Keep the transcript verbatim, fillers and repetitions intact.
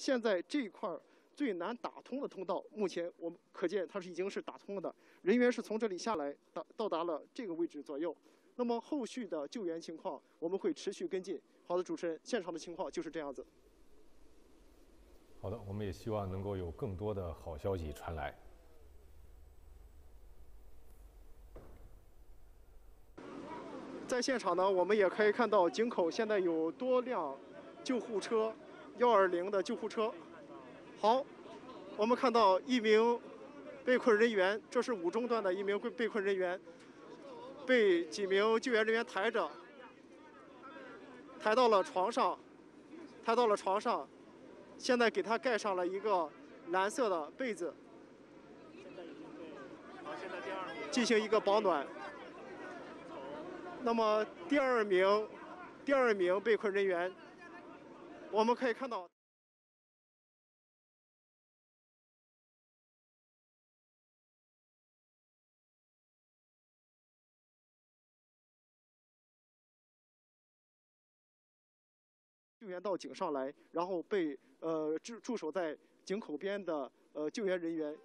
现在这一块最难打通的通道，目前我们可见它是已经是打通了的，人员是从这里下来到到达了这个位置左右。那么后续的救援情况，我们会持续跟进。好的，主持人，现场的情况就是这样子。好的，我们也希望能够有更多的好消息传来。 在现场呢，我们也可以看到井口现在有多辆救护车，一二零的救护车。好，我们看到一名被困人员，这是五中段的一名被困人员，被几名救援人员抬着，抬到了床上，抬到了床上，现在给他盖上了一个蓝色的被子，进行一个保暖。 那么第二名，第二名被困人员，我们可以看到。 救援到井上来，然后被呃驻驻守在井口边的呃救援人员。